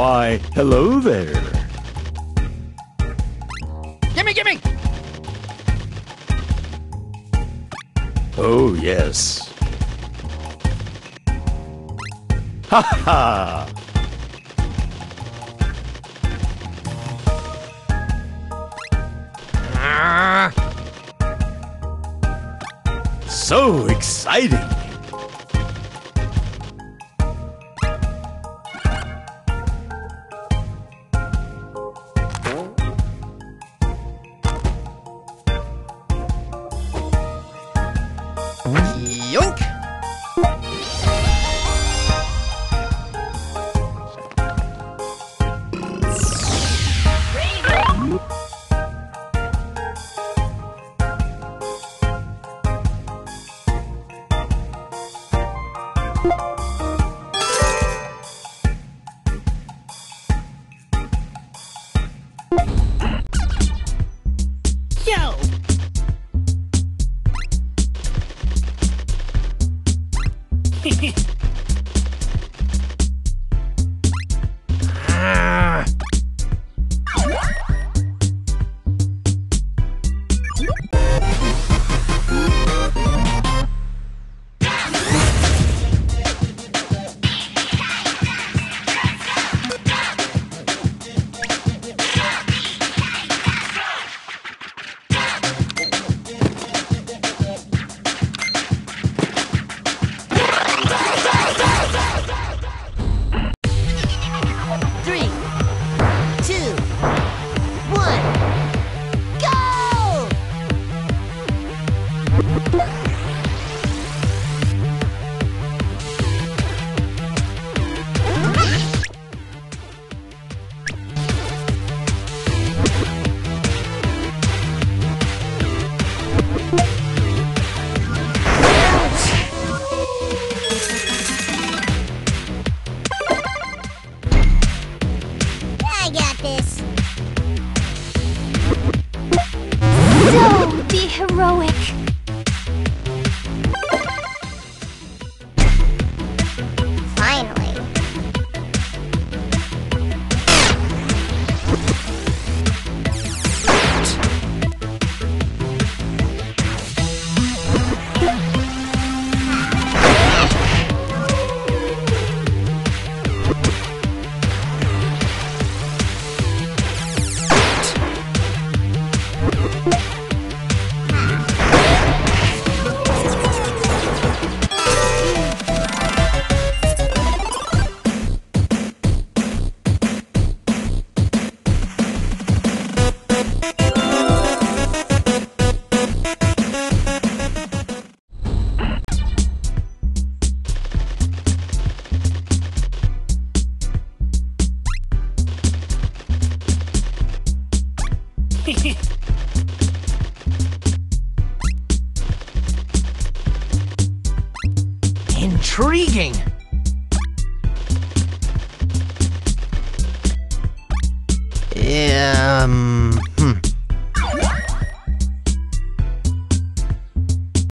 Why, hello there. Gimme, gimme! Oh, yes. Ha ha! So exciting! Yoink! Intriguing!